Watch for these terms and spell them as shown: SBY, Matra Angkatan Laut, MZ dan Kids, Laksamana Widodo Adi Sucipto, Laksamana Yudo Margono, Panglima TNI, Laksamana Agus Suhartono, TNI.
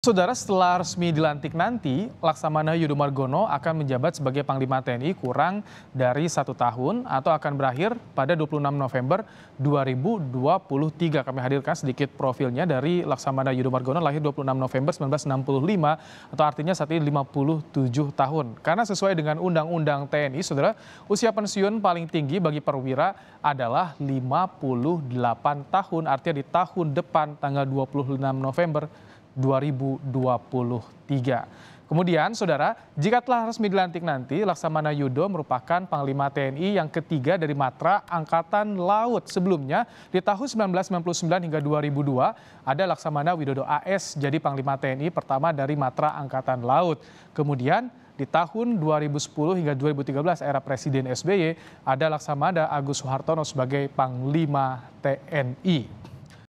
Saudara, setelah resmi dilantik nanti, Laksamana Yudo Margono akan menjabat sebagai Panglima TNI kurang dari 1 tahun atau akan berakhir pada 26 November 2023. Kami hadirkan sedikit profilnya dari Laksamana Yudo Margono, lahir 26 November 1965 atau artinya saat ini 57 tahun. Karena sesuai dengan Undang-Undang TNI, saudara, usia pensiun paling tinggi bagi perwira adalah 58 tahun. Artinya di tahun depan, tanggal 26 November 2023. Kemudian, saudara, jika telah resmi dilantik nanti, Laksamana Yudo merupakan Panglima TNI yang ketiga dari Matra Angkatan Laut. Sebelumnya, di tahun 1999 hingga 2002, ada Laksamana Widodo AS jadi Panglima TNI pertama dari Matra Angkatan Laut. Kemudian, di tahun 2010 hingga 2013 era Presiden SBY, ada Laksamana Agus Suhartono sebagai Panglima TNI.